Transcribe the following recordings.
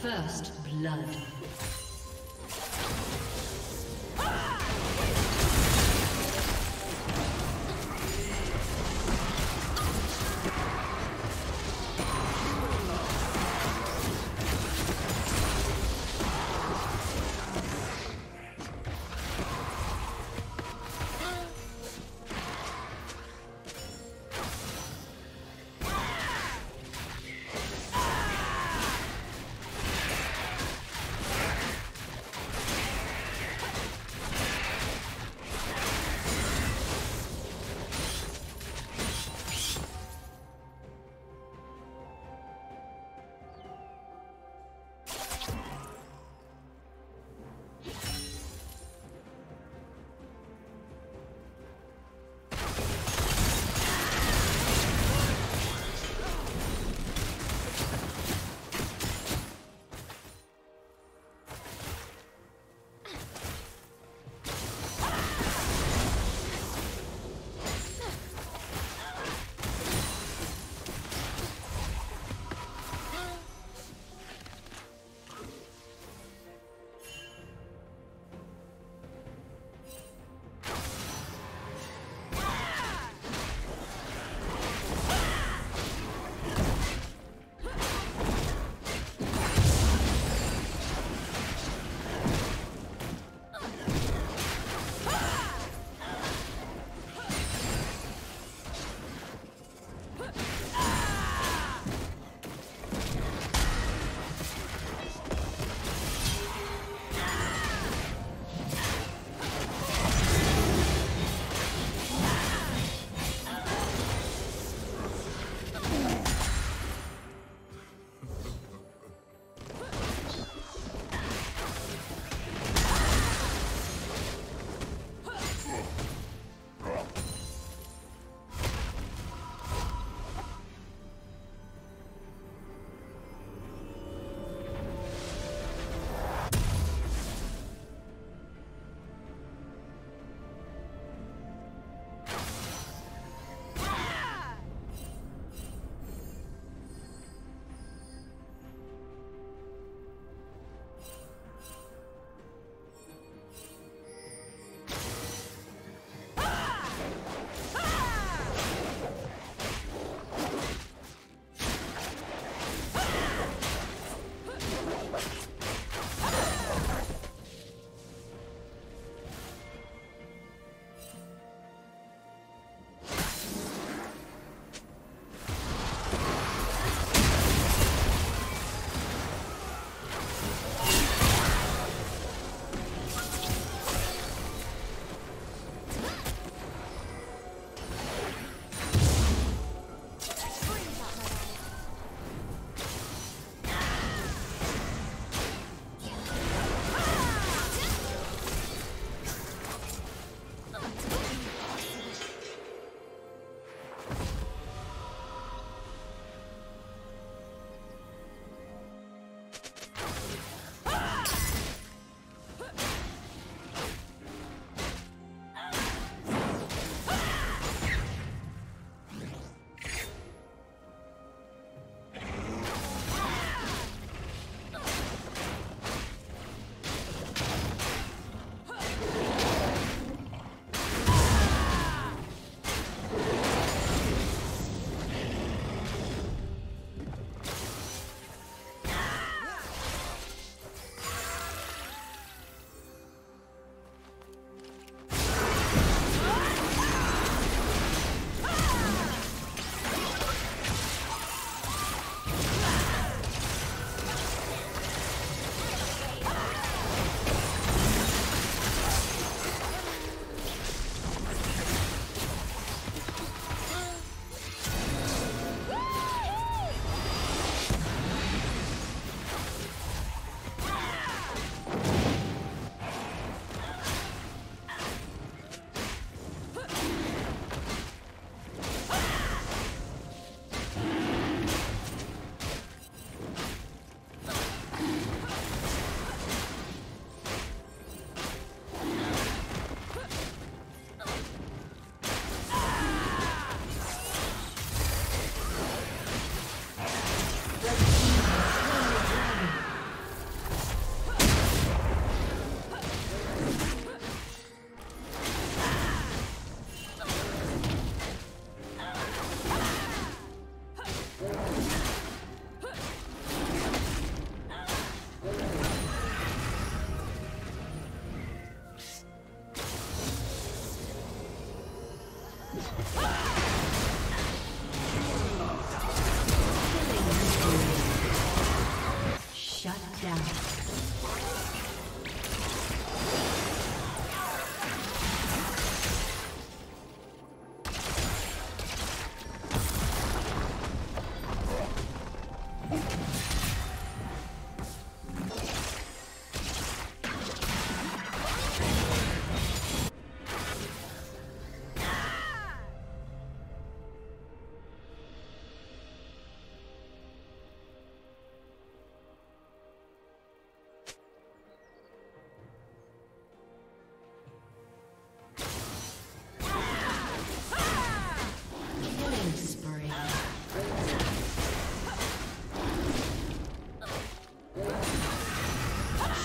First blood.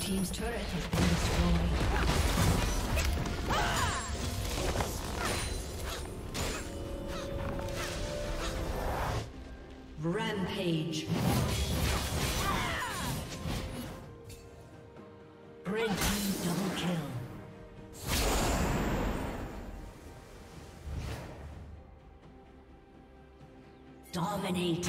Team's turret has been destroyed. Rampage. Red team double kill. Dominating.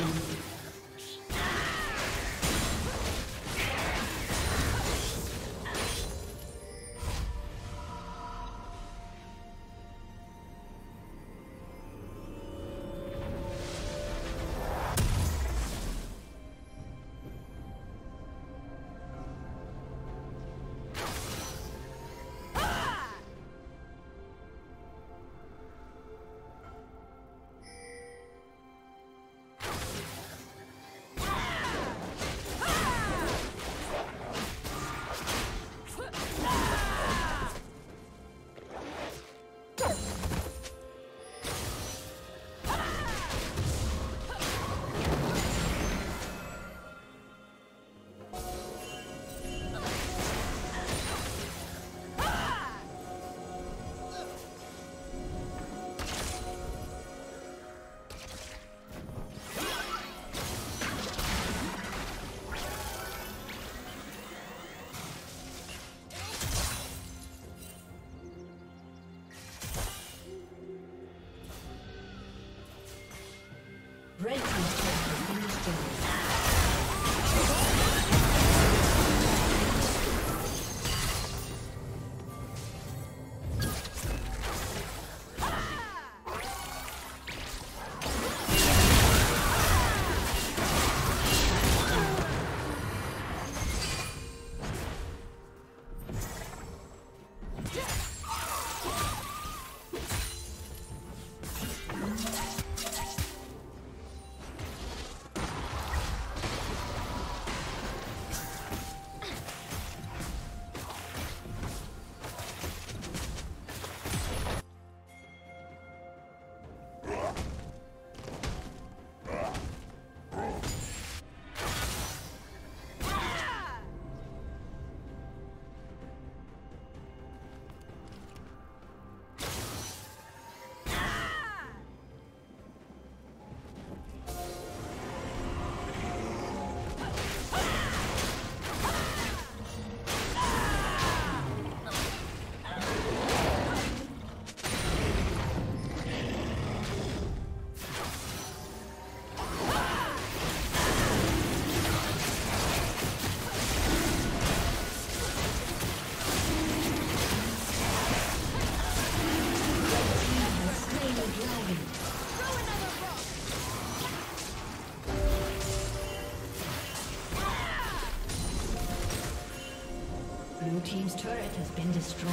been destroyed.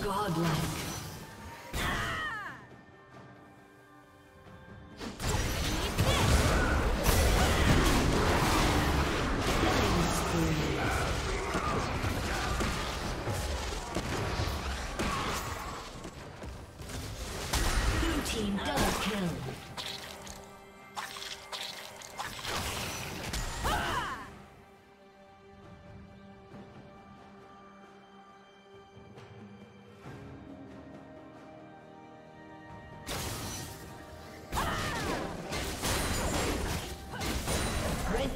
Godlike.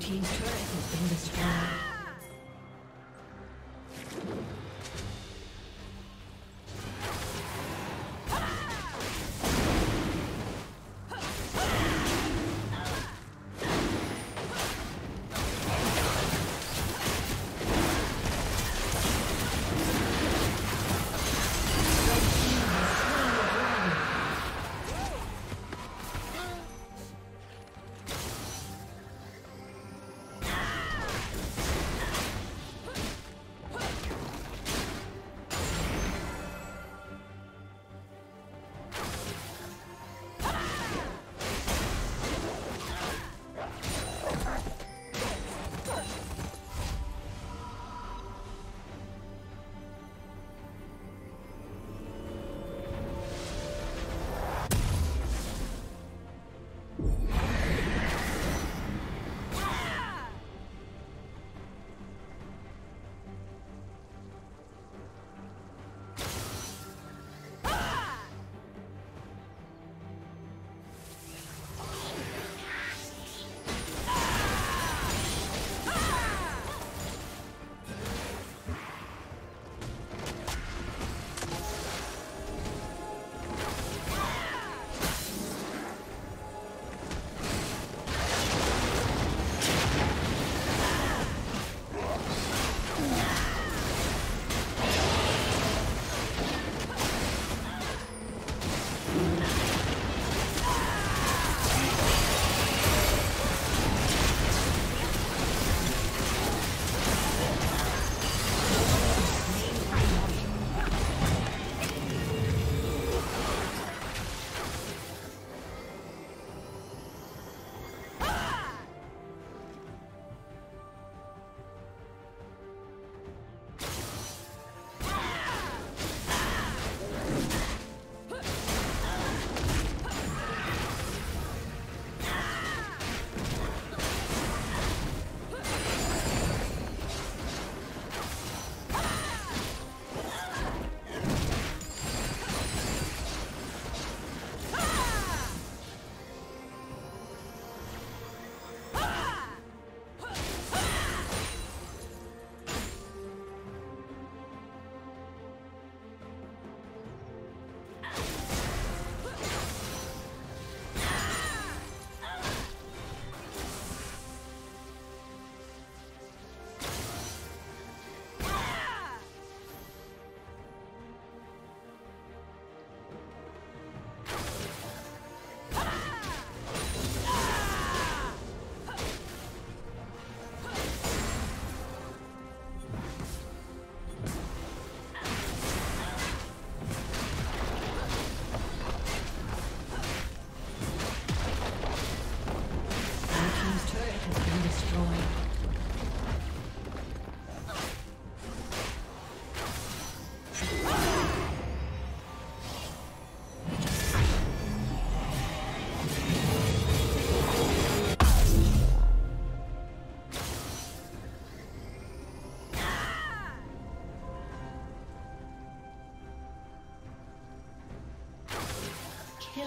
Team's turret has been destroyed.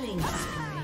Killing spree.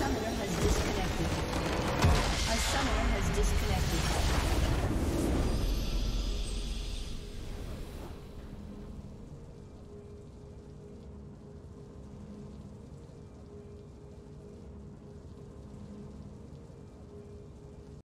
Summoner has disappeared.